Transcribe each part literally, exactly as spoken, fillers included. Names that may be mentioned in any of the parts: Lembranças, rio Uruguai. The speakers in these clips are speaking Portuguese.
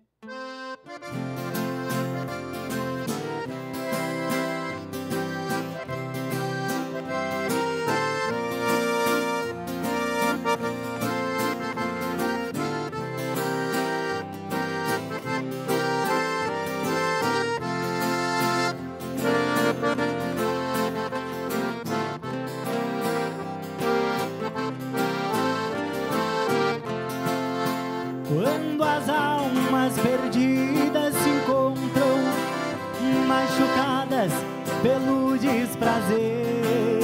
aí. Quando as almas perdidas se encontram, machucadas pelo desprazer,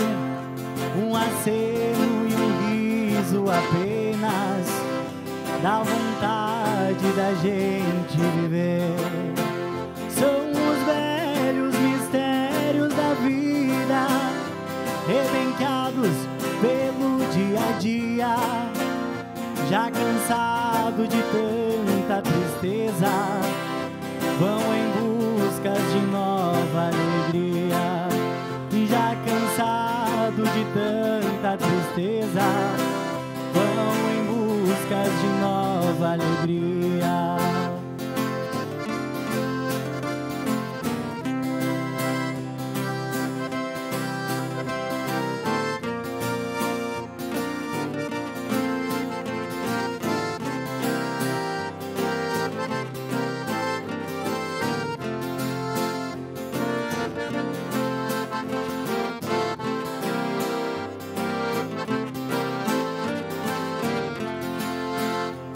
um aceno e um riso apenas dá vontade da gente viver. São os velhos mistérios da vida, rebencados pelo dia a dia. Já cansado de tanta tristeza, vão em busca de nova alegria. Já cansado de tanta tristeza, vão em busca de nova alegria.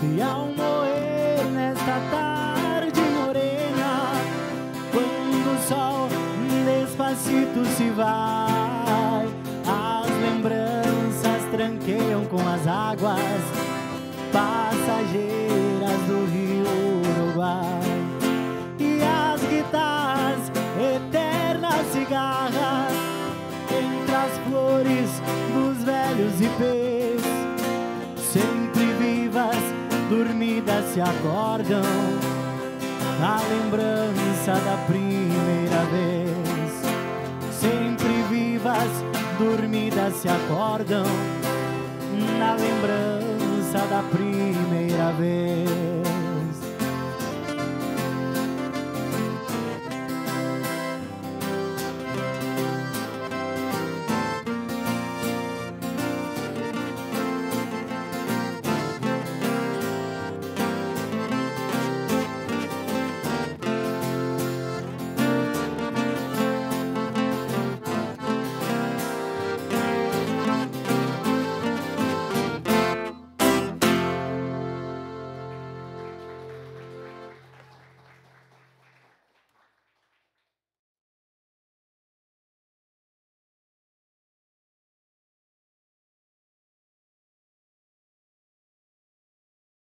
E ao moer nesta tarde morena, quando o sol despacito se vai, as lembranças tranqueiam com as águas passageiras do rio Uruguai. E as guitarras, eternas cigarras, entre as flores dos velhos ipês, sempre vivas, dormidas se acordam na lembrança da primeira vez. Sempre vivas, dormidas se acordam na lembrança da primeira vez.